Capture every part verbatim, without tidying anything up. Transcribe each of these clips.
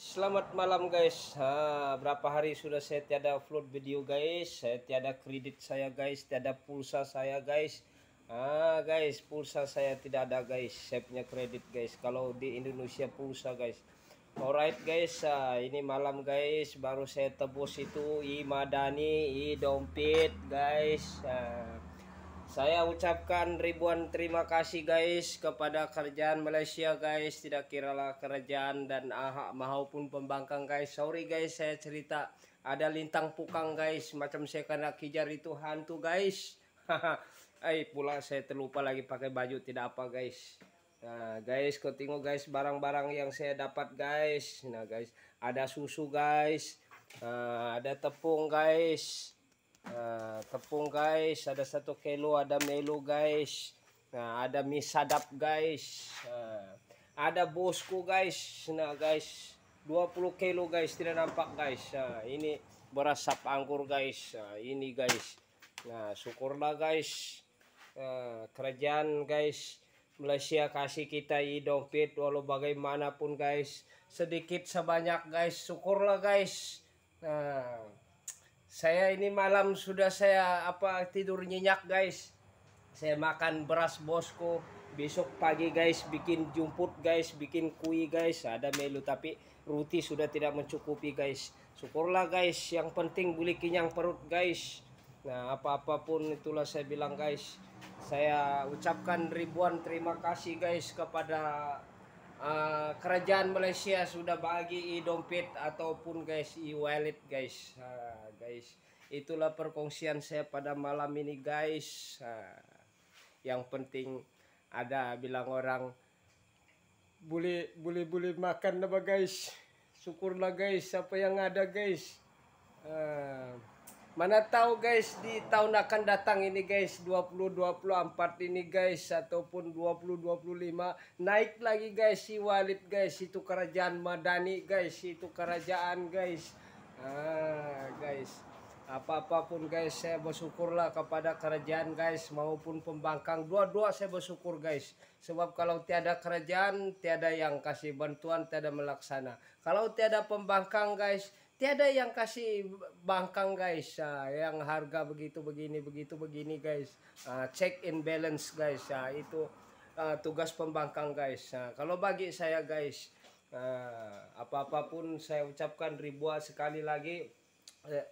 Selamat malam guys. Ha, berapa hari sudah saya tiada upload video guys. Saya tiada kredit saya guys, tiada pulsa saya guys. Ah guys, pulsa saya tidak ada guys. Saya punya kredit guys. Kalau di Indonesia pulsa guys. Alright guys, ha, ini malam guys. Baru saya tebus itu E Madani, E Dompet guys. Ha, saya ucapkan ribuan terima kasih guys kepada Kerajaan Malaysia guys, tidak kiralah kerajaan dan aha, maupun pembangkang guys. Sorry guys, saya cerita ada lintang pukang guys, macam saya kena kejar itu hantu guys. Eh pula saya terlupa lagi pakai baju, tidak apa guys. Nah guys, kau tengok guys barang-barang yang saya dapat guys. Nah guys, ada susu guys, nah, ada tepung guys. Nah, tepung guys, ada satu kilo, ada melo guys. Nah, ada mie sadap guys. Nah, ada bosku guys. Nah guys, dua puluh kilo guys, tidak nampak guys. Nah, ini beras sap anggur guys. Nah, ini guys. Nah, syukurlah guys. Nah, kerajaan guys Malaysia kasih kita E Dompet walau bagaimanapun guys. Sedikit sebanyak guys, syukurlah guys. Nah, saya ini malam sudah saya apa tidur nyenyak guys. Saya makan beras bosku. Besok pagi guys bikin jumput guys, bikin kui guys. Ada melu tapi roti sudah tidak mencukupi guys. Syukurlah guys. Yang penting boleh kenyang perut guys. Nah apa-apapun itulah saya bilang guys. Saya ucapkan ribuan terima kasih guys kepada uh, Kerajaan Malaysia sudah bagi E Dompet ataupun guys E Walid guys. Uh, guys, itulah perkongsian saya pada malam ini guys. Yang penting ada bilang orang boleh boleh boleh makan apa guys. Syukurlah guys apa yang ada guys. Uh, mana tahu guys di tahun akan datang ini guys dua ribu dua puluh empat ini guys ataupun dua ribu dua puluh lima naik lagi guys si Walid guys, itu kerajaan Madani guys, itu kerajaan guys. Ah guys, apa-apapun guys saya bersyukurlah kepada kerajaan guys maupun pembangkang, dua-dua saya bersyukur guys. Sebab kalau tiada kerajaan tiada yang kasih bantuan, tiada melaksana. Kalau tiada pembangkang guys tiada yang kasih bangkang guys. Ah, yang harga begitu begini begitu begini guys. Ah, check and balance guys. Ah, itu ah, tugas pembangkang guys. Ah, kalau bagi saya guys, nah, apa-apapun saya ucapkan ribuan sekali lagi eh,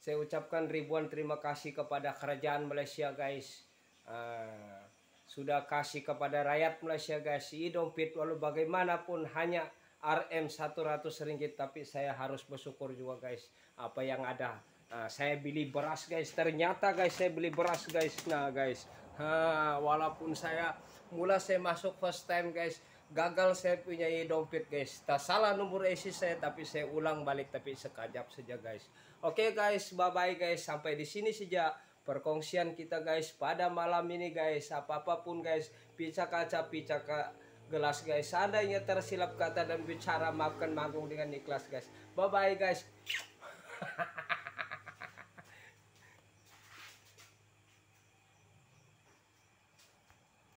saya ucapkan ribuan terima kasih kepada kerajaan Malaysia guys. Nah, sudah kasih kepada rakyat Malaysia guys E Dompet walau bagaimanapun hanya R M seratus ringgit, tapi saya harus bersyukur juga guys apa yang ada. Nah, saya beli beras guys, ternyata guys saya beli beras guys. Nah guys, ha, walaupun saya mula saya masuk first time guys, gagal saya punya E Dompet guys. Tak salah nomor I C saya, tapi saya ulang balik tapi sekejap saja guys. Oke okay guys, bye bye guys. Sampai di sini saja perkongsian kita guys pada malam ini guys. Apa-apapun guys, pecah kaca pecah gelas guys. Seandainya tersilap kata dan bicara, maafkan manggung dengan ikhlas guys. Bye bye guys.